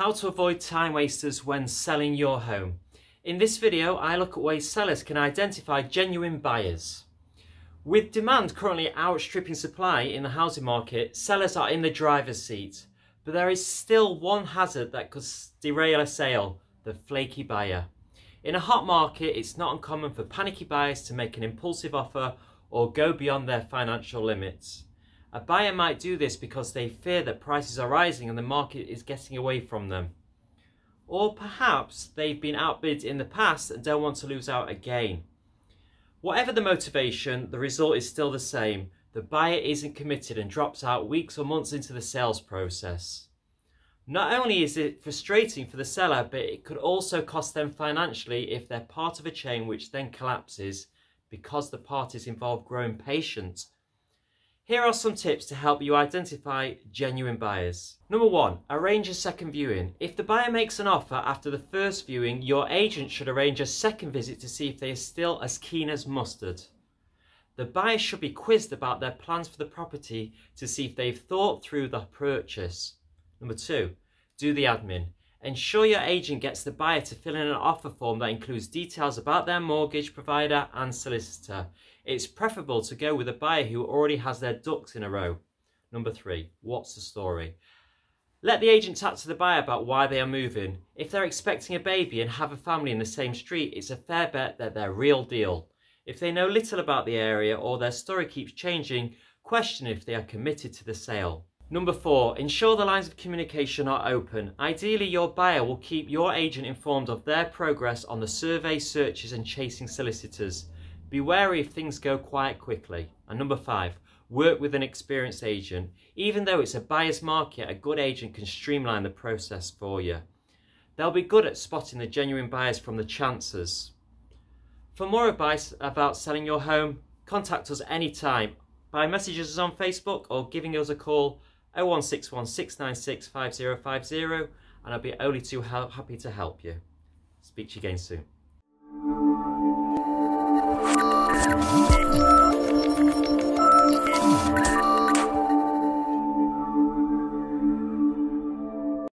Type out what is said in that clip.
How to avoid time wasters when selling your home. In this video, I look at ways sellers can identify genuine buyers. With demand currently outstripping supply in the housing market, sellers are in the driver's seat. But there is still one hazard that could derail a sale, the flaky buyer. In a hot market, it's not uncommon for panicky buyers to make an impulsive offer or go beyond their financial limits. A buyer might do this because they fear that prices are rising and the market is getting away from them. Or perhaps they've been outbid in the past and don't want to lose out again. Whatever the motivation, the result is still the same. The buyer isn't committed and drops out weeks or months into the sales process. Not only is it frustrating for the seller, but it could also cost them financially if they're part of a chain which then collapses because the parties involved grow impatient. Here are some tips to help you identify genuine buyers. Number one, arrange a second viewing. If the buyer makes an offer after the first viewing, your agent should arrange a second visit to see if they are still as keen as mustard. The buyer should be quizzed about their plans for the property to see if they've thought through the purchase. Number two, do the admin. Ensure your agent gets the buyer to fill in an offer form that includes details about their mortgage provider and solicitor. It's preferable to go with a buyer who already has their ducks in a row. Number three, what's the story? Let the agent chat to the buyer about why they are moving. If they're expecting a baby and have a family in the same street, it's a fair bet that they're real deal. If they know little about the area or their story keeps changing, question if they are committed to the sale. Number four, ensure the lines of communication are open. Ideally, your buyer will keep your agent informed of their progress on the survey, searches and chasing solicitors. Be wary if things go quiet quickly. And number five, work with an experienced agent. Even though it's a buyer's market, a good agent can streamline the process for you. They'll be good at spotting the genuine buyers from the chancers. For more advice about selling your home, contact us anytime by messaging us on Facebook or giving us a call 0161 696 5050 and I'll be only too happy to help you. Speak to you again soon.